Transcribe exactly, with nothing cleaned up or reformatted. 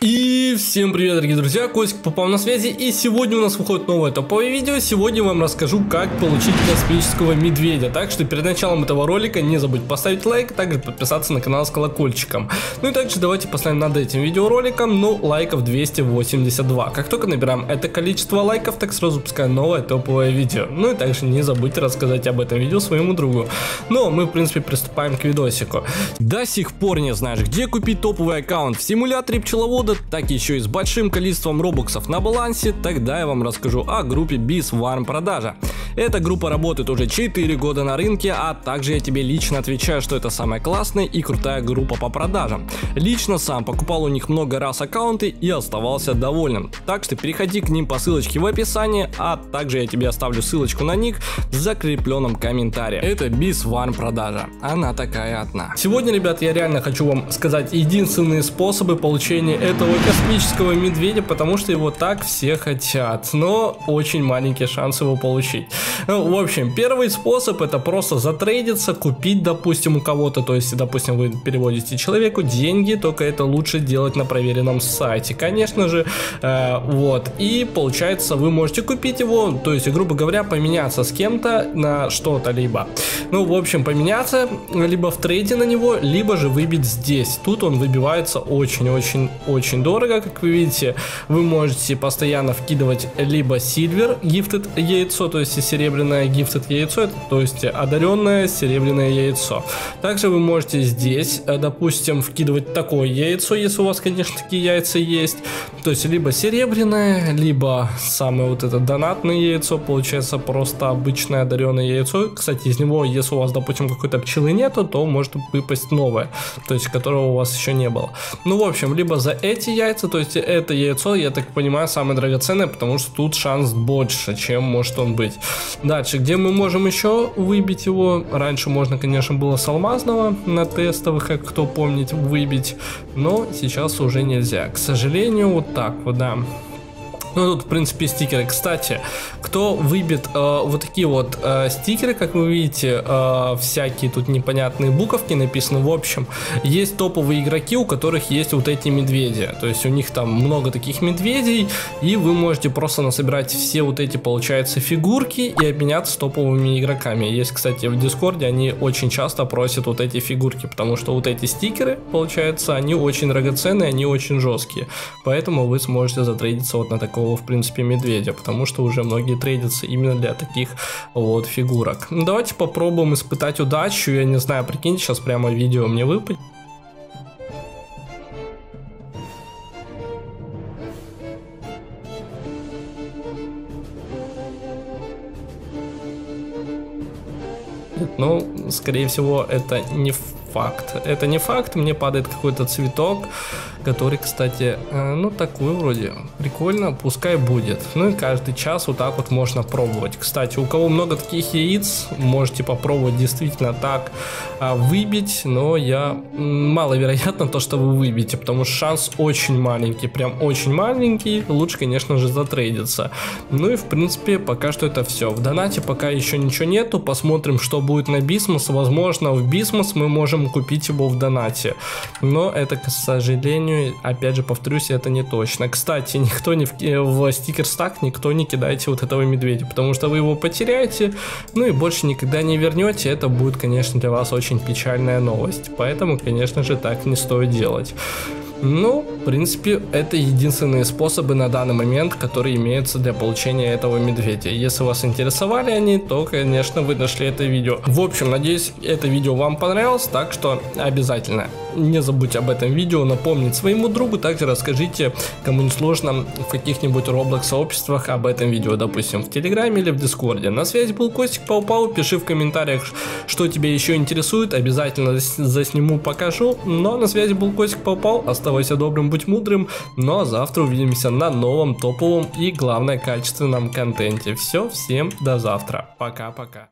И всем привет, дорогие друзья, Костик Паупау на связи, и сегодня у нас выходит новое топовое видео. Сегодня я вам расскажу, как получить космического медведя. Так что перед началом этого ролика не забудь поставить лайк, также подписаться на канал с колокольчиком. Ну и также давайте поставим над этим видеороликом, ну, лайков двести восемьдесят два. Как только набираем это количество лайков, так сразу пускай новое топовое видео. Ну и также не забудьте рассказать об этом видео своему другу. Но мы, в принципе, приступаем к видосику. До сих пор не знаешь, где купить топовый аккаунт в симуляторе пчеловода, так еще и с большим количеством робоксов на балансе? Тогда я вам расскажу о группе Bee Swarm продажа. Эта группа работает уже четыре года на рынке, а также я тебе лично отвечаю, что это самая классная и крутая группа по продажам. Лично сам покупал у них много раз аккаунты и оставался довольным. Так что переходи к ним по ссылочке в описании, а также я тебе оставлю ссылочку на них в закрепленном комментарии. Это Bee Swarm продажа. Она такая одна. Сегодня, ребят, я реально хочу вам сказать единственные способы получения этого космического медведя, потому что его так все хотят, но очень маленькие шансы его получить. Ну, в общем, первый способ — это просто затрейдиться, купить, допустим, у кого-то. То есть, допустим, вы переводите человеку деньги, только это лучше делать на проверенном сайте, конечно же. э, Вот, и получается, вы можете купить его, то есть, грубо говоря, поменяться с кем-то на что-то либо. Ну, в общем, поменяться либо в трейде на него, либо же выбить здесь. Тут он выбивается очень-очень-очень дорого, как вы видите. Вы можете постоянно вкидывать либо Silver Gifted яйцо, то есть серебряное Gifted яйцо, это, то есть одаренное серебряное яйцо. Также вы можете здесь, допустим, вкидывать такое яйцо, если у вас, конечно, такие яйца есть. То есть либо серебряное, либо самое вот это донатное яйцо, получается просто обычное одаренное яйцо. Кстати, из него, если у вас, допустим, какой-то пчелы нету, то может выпасть новое, то есть которого у вас еще не было. Ну, в общем, либо за эти яйца, то есть это яйцо, я так понимаю, самое драгоценное, потому что тут шанс больше, чем может он быть. Дальше, где мы можем еще выбить его? Раньше можно, конечно, было с алмазного на тестовых, как кто помнит, выбить, но сейчас уже нельзя, к сожалению, вот так вот, да. Ну, тут, в принципе, стикеры. Кстати, кто выбит э, вот такие вот э, стикеры, как вы видите, э, всякие тут непонятные буковки написаны. В общем, есть топовые игроки, у которых есть вот эти медведи. То есть у них там много таких медведей, и вы можете просто насобирать все вот эти, получается, фигурки и обменяться с топовыми игроками. Есть, кстати, в Дискорде, они очень часто просят вот эти фигурки, потому что вот эти стикеры, получается, они очень драгоценные, они очень жесткие. Поэтому вы сможете затрейдиться вот на такого, в принципе, медведя, потому что уже многие трейдятся именно для таких вот фигурок. Ну, давайте попробуем испытать удачу. Я не знаю, прикиньте, сейчас прямо видео мне выпадет. Ну, скорее всего, это не факт. Это не факт, мне падает какой-то цветок, который, кстати, э, ну, такой вроде. Прикольно, пускай будет. Ну, и каждый час вот так вот можно пробовать. Кстати, у кого много таких яиц, можете попробовать действительно так э, выбить, но я... маловероятно то, что вы выбьете, потому что шанс очень маленький, прям очень маленький. Лучше, конечно же, затрейдиться. Ну, и, в принципе, пока что это все. В донате пока еще ничего нету, посмотрим, что будет на Beesmas. Возможно, в Beesmas мы можем купить его в донате, но это, к сожалению, опять же повторюсь, это не точно. Кстати, никто не в, в стикер-стак никто не кидайте вот этого медведя, потому что вы его потеряете, ну и больше никогда не вернете. Это будет, конечно, для вас очень печальная новость, поэтому, конечно же, так не стоит делать. Ну, в принципе, это единственные способы на данный момент, которые имеются для получения этого медведя. Если вас интересовали они, то, конечно, вы нашли это видео. В общем, надеюсь, это видео вам понравилось, так что обязательно не забудьте об этом видео, напомнить своему другу, также расскажите, кому не сложно, в каких-нибудь роблокс-сообществах об этом видео, допустим, в Телеграме или в Дискорде. На связи был Костик Паупау, пиши в комментариях, что тебя еще интересует, обязательно засниму, покажу. Но на связи был Костик Паупау, оставайся добрым, будь мудрым, ну а завтра увидимся на новом топовом и, главное, качественном контенте. Все, всем до завтра, пока-пока.